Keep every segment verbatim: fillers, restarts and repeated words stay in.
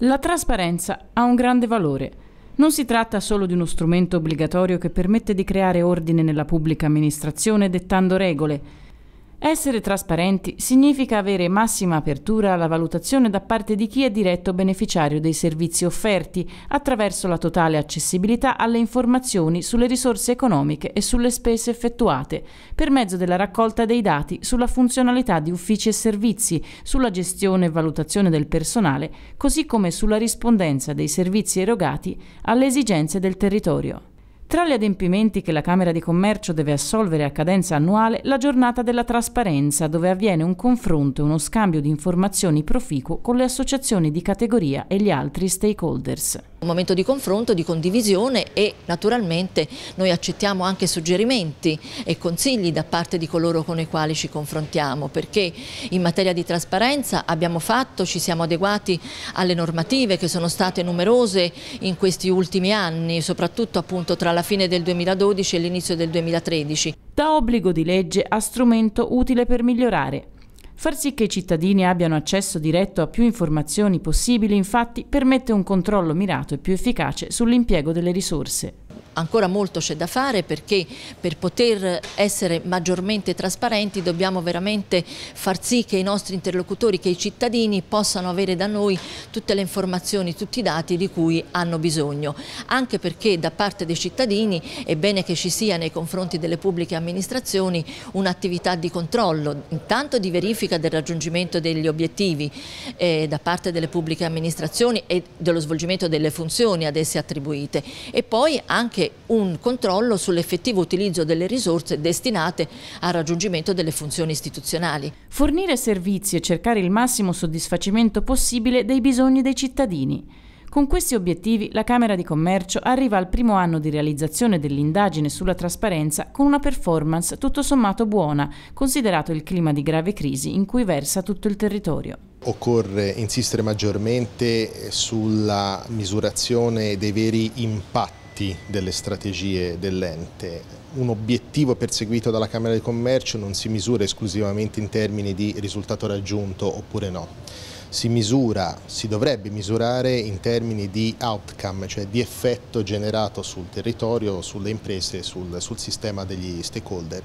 La trasparenza ha un grande valore. Non si tratta solo di uno strumento obbligatorio che permette di creare ordine nella pubblica amministrazione dettando regole. Essere trasparenti significa avere massima apertura alla valutazione da parte di chi è diretto beneficiario dei servizi offerti, attraverso la totale accessibilità alle informazioni sulle risorse economiche e sulle spese effettuate, per mezzo della raccolta dei dati sulla funzionalità di uffici e servizi, sulla gestione e valutazione del personale, così come sulla rispondenza dei servizi erogati alle esigenze del territorio. Tra gli adempimenti che la Camera di Commercio deve assolvere a cadenza annuale, la Giornata della Trasparenza, dove avviene un confronto e uno scambio di informazioni proficuo con le associazioni di categoria e gli altri stakeholders. Un momento di confronto, di condivisione e naturalmente noi accettiamo anche suggerimenti e consigli da parte di coloro con i quali ci confrontiamo, perché in materia di trasparenza abbiamo fatto, ci siamo adeguati alle normative che sono state numerose in questi ultimi anni, soprattutto appunto tra la fine del duemiladodici e l'inizio del duemilatredici. Da obbligo di legge a strumento utile per migliorare. Far sì che i cittadini abbiano accesso diretto a più informazioni possibili, infatti, permette un controllo mirato e più efficace sull'impiego delle risorse. Ancora molto c'è da fare, perché per poter essere maggiormente trasparenti dobbiamo veramente far sì che i nostri interlocutori, che i cittadini possano avere da noi tutte le informazioni, tutti i dati di cui hanno bisogno, anche perché da parte dei cittadini è bene che ci sia nei confronti delle pubbliche amministrazioni un'attività di controllo, intanto di verifica del raggiungimento degli obiettivi eh, da parte delle pubbliche amministrazioni e dello svolgimento delle funzioni ad esse attribuite, e poi anche un controllo sull'effettivo utilizzo delle risorse destinate al raggiungimento delle funzioni istituzionali. Fornire servizi e cercare il massimo soddisfacimento possibile dei bisogni dei cittadini. Con questi obiettivi la Camera di Commercio arriva al primo anno di realizzazione dell'indagine sulla trasparenza con una performance tutto sommato buona, considerato il clima di grave crisi in cui versa tutto il territorio. Occorre insistere maggiormente sulla misurazione dei veri impatti delle strategie dell'ente. Un obiettivo perseguito dalla Camera di Commercio non si misura esclusivamente in termini di risultato raggiunto oppure no, si misura, si dovrebbe misurare in termini di outcome, cioè di effetto generato sul territorio, sulle imprese, sul, sul sistema degli stakeholder.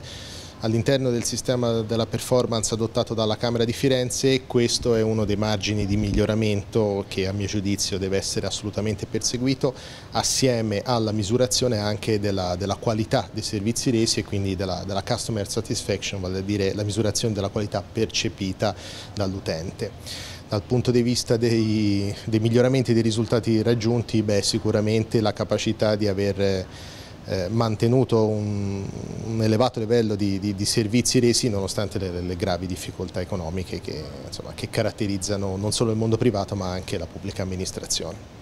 All'interno del sistema della performance adottato dalla Camera di Firenze, questo è uno dei margini di miglioramento che a mio giudizio deve essere assolutamente perseguito, assieme alla misurazione anche della, della qualità dei servizi resi e quindi della, della customer satisfaction, vale a dire la misurazione della qualità percepita dall'utente. Dal punto di vista dei, dei miglioramenti dei risultati raggiunti, beh, sicuramente la capacità di aver Eh, mantenuto un, un elevato livello di, di, di servizi resi nonostante le, le gravi difficoltà economiche che, insomma, che caratterizzano non solo il mondo privato ma anche la pubblica amministrazione.